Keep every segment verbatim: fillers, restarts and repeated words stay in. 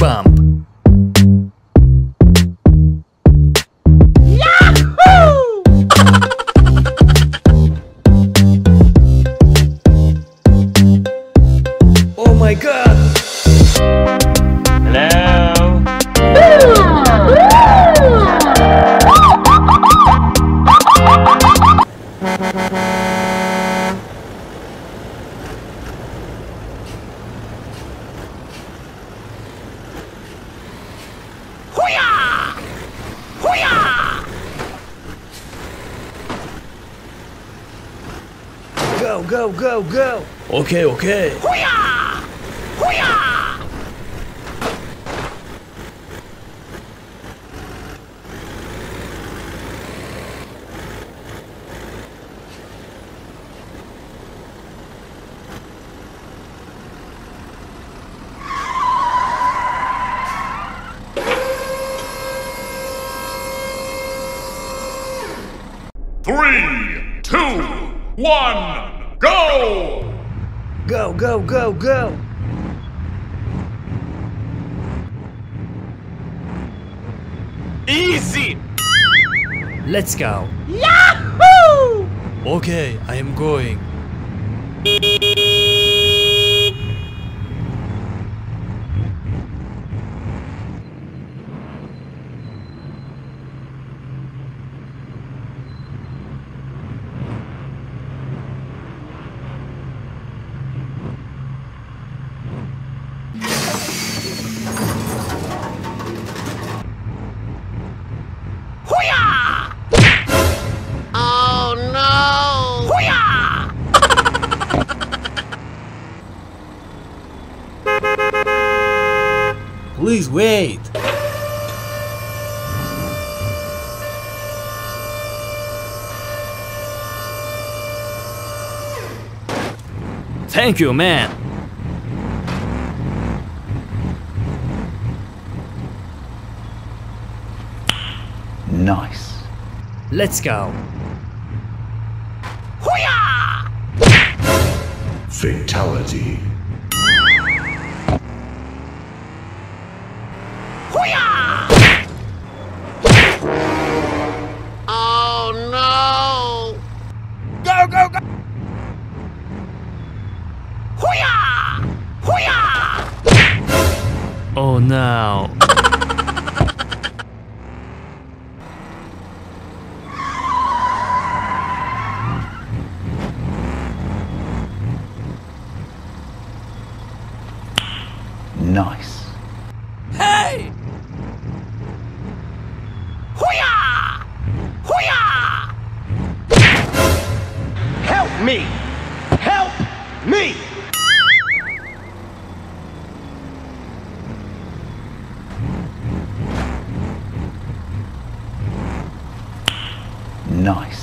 bump. Yahoo! Oh my god! Go, go, go, go! Okay, okay! Hoo-yah! Hoo-yah! Three, two, one! Go! Go, go, go, go! Easy! Let's go! Yahoo! Okay, I am going. Please wait. Thank you, man. Nice. Let's go. Hoo-yah! Fatality. Oh no! Nice. Hey! Hoo-yah! Hoo-yah! Help me! Help me! Nice.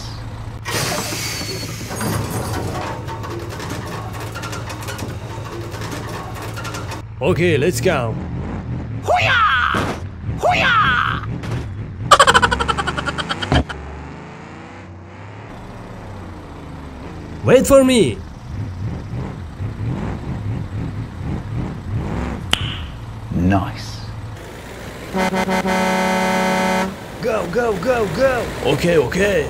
Okay, let's go. Hoo-yah! Hoo-yah! Wait for me. Nice. Go, go, go, go! Okay, okay!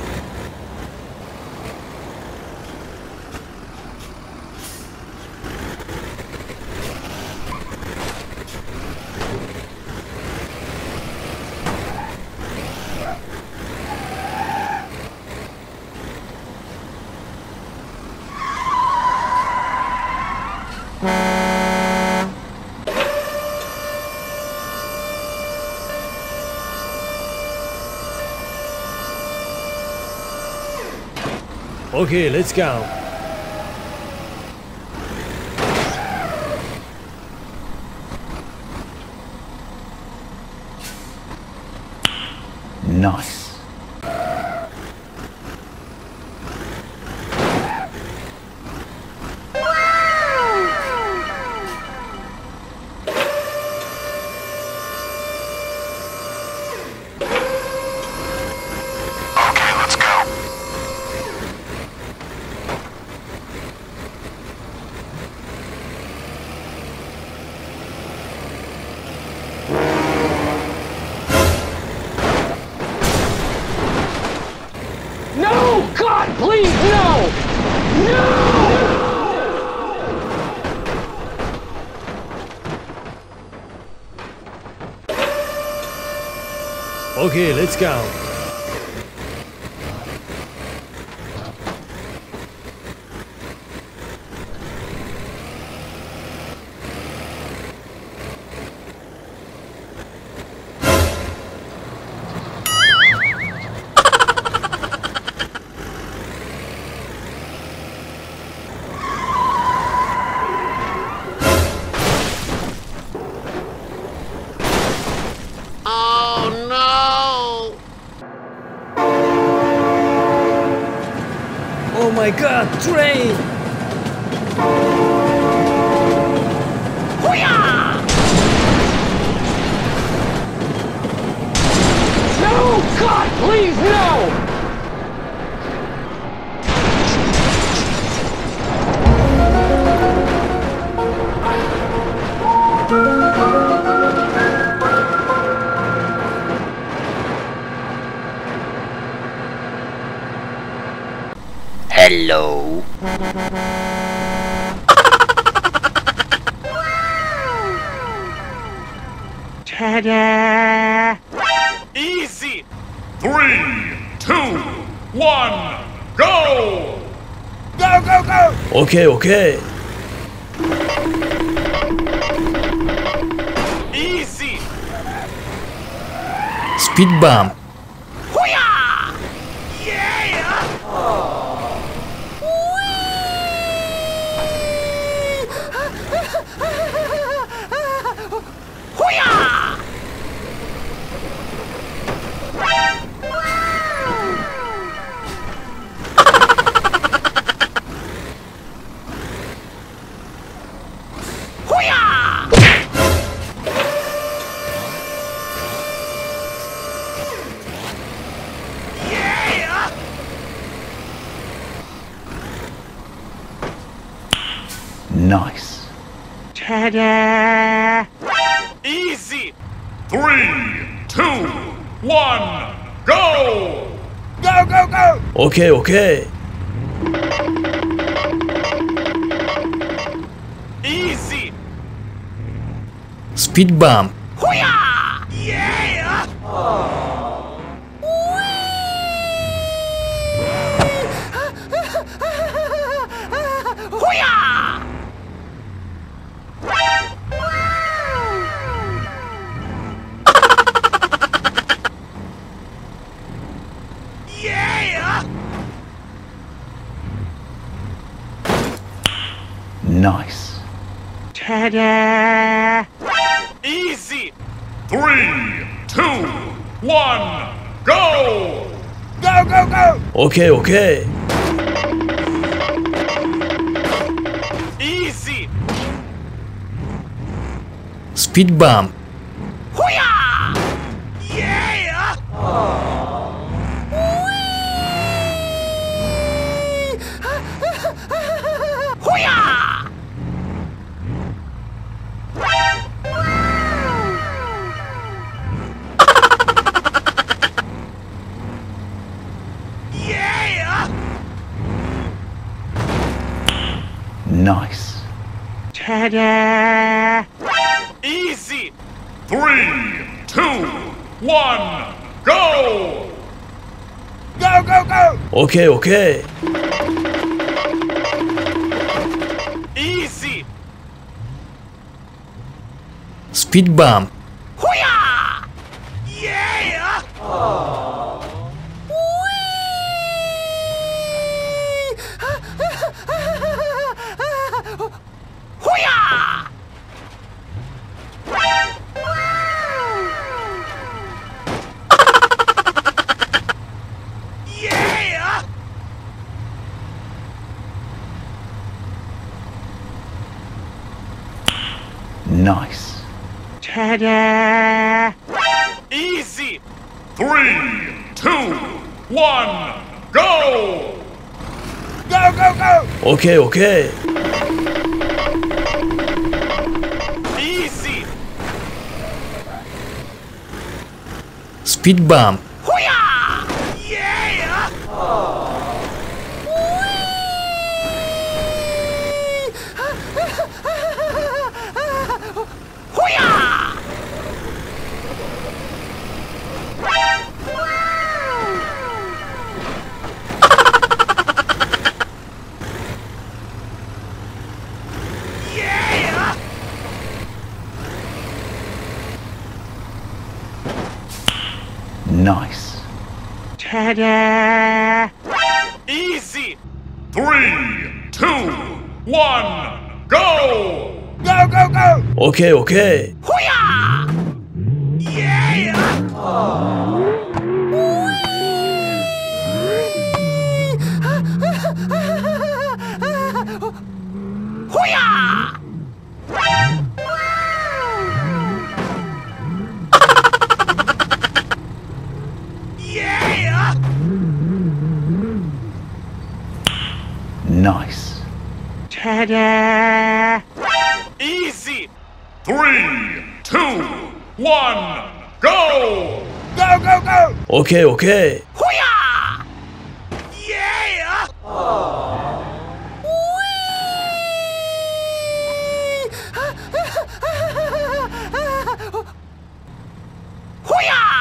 Okay, let's go. Nice. Okay, let's go. Oh my god, train! Hoo-yah! No! God, please, no! Hello. Ta-da! Easy. Three, two, one, go! Go, go, go! Okay, okay. Easy. Speed bump. Nice. Ta-da! Easy. Three, two, one, go! Go, go, go! Okay, okay. Easy. Speed bump. Hoo-yah! Yeah! Oh. Nice. Ta-da! Easy. Three, two, one, go! Go, go, go! Okay, okay. Easy. Speed bump. Hoo-yah! Yeah! Oh. Nice. Ta-da! Easy. Three, two, one, go! Go, go, go! Okay, okay. Easy. Speed bump. Hoo-yah! Yeah! Oh. Nice. Ta-da! Easy. Three, two, one, go! Go, go, go! Okay, okay. Easy. Speed bump. Hoo-yah! Yeah! Oh. Hoo-yah! nice. Ta-da! Easy! Three, two, one, go! Go, go, go! Okay, okay. Hoo-yah! Yeah! Oh. Nice. Ta-da! Easy! Three, two, one, go! Go, go, go! Okay, okay. Hoo-yah! Yeah! Oh. Whee! Hoo-yah!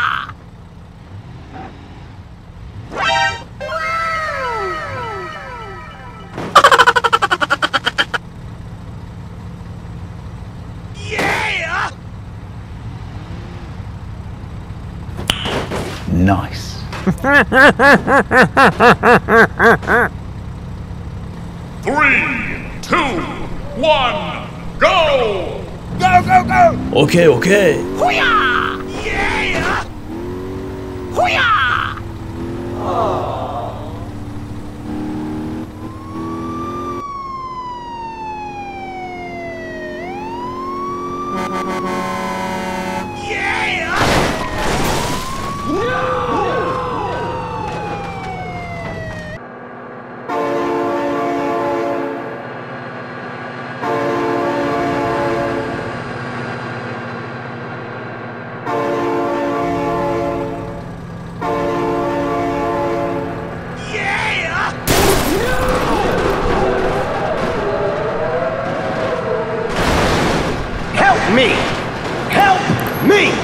Nice. Three, two, one, go! Go, go, go! Okay, okay. Hoo-yah! Yeah! Hoo-yah! Oh. Yeah! Me! Help me!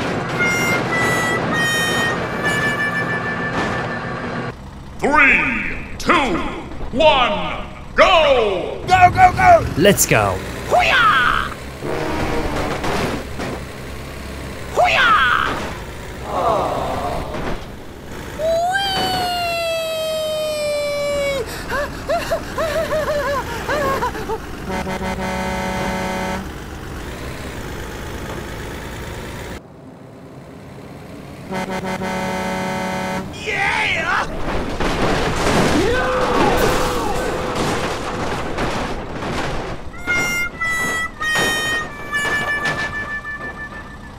Three, two, one, go! Go, go, go! Let's go! Hoo-yah! Hoo-yah! Oh. Yeah!